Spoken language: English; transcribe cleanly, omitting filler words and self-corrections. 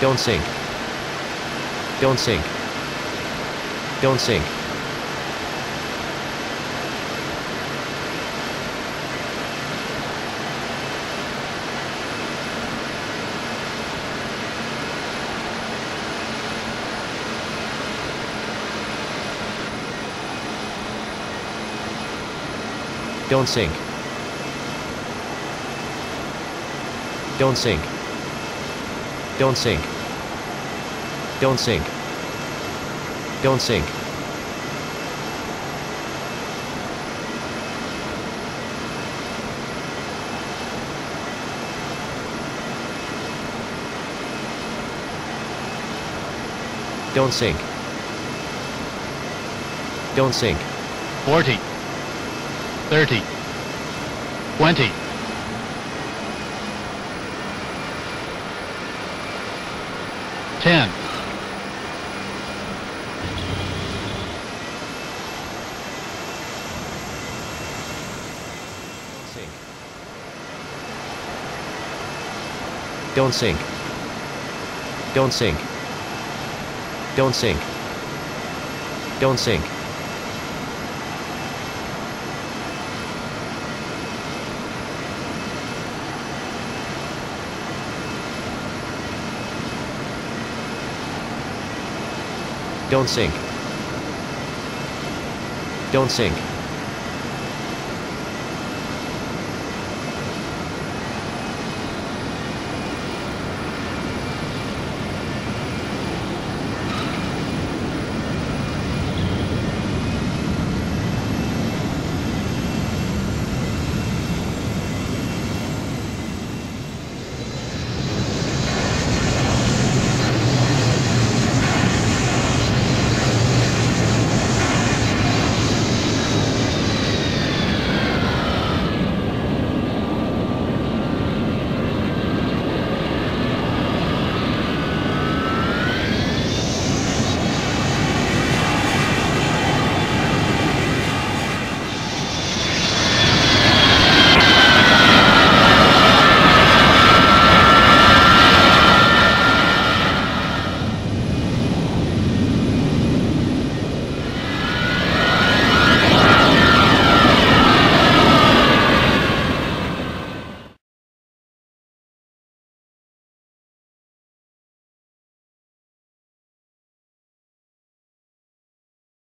Don't sink. Don't sink. Don't sink. Don't sink. Don't sink. Don't sink. Don't sink. Don't sink. Don't sink. Don't sink. 40. 30. 20. 10. Don't sink. Don't sink. Don't sink. Don't sink. Don't sink. Don't sink.